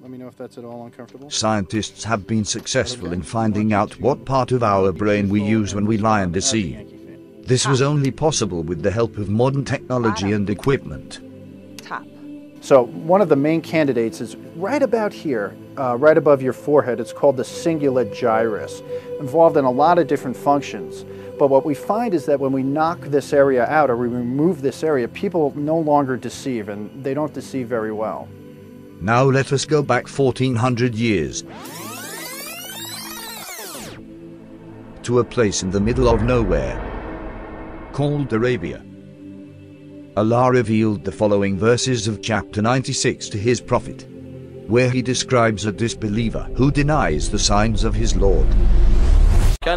Let me know if that's at all uncomfortable. Scientists have been successful in finding out what part of our brain we use when we lie under sea. This was only possible with the help of modern technology and equipment. So one of the main candidates is right about here, right above your forehead. It's called the cingulate gyrus, involved in a lot of different functions. But what we find is that when we knock this area out or we remove this area, people no longer deceive, and they don't deceive very well. Now let us go back 1400 years to a place in the middle of nowhere called Arabia. Allah revealed the following verses of chapter 96 to his prophet, where he describes a disbeliever who denies the signs of his Lord. The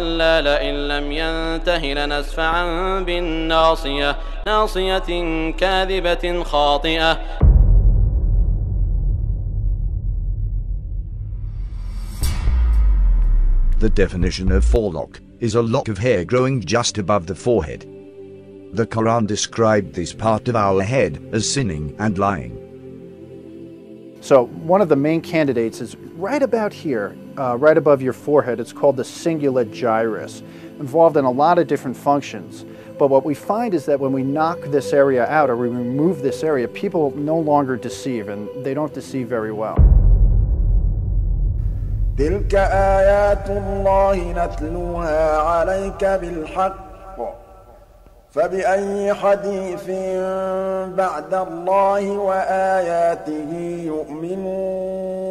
definition of forelock is a lock of hair growing just above the forehead. The Quran described this part of our head as sinning and lying. So one of the main candidates is right about here, right above your forehead. It's called the cingulate gyrus, involved in a lot of different functions. But what we find is that when we knock this area out or we remove this area, people no longer deceive, and they don't deceive very well. تلك آيات الله نتلوها عليك بالحق فبأي حديث بعد الله وآياته يؤمنون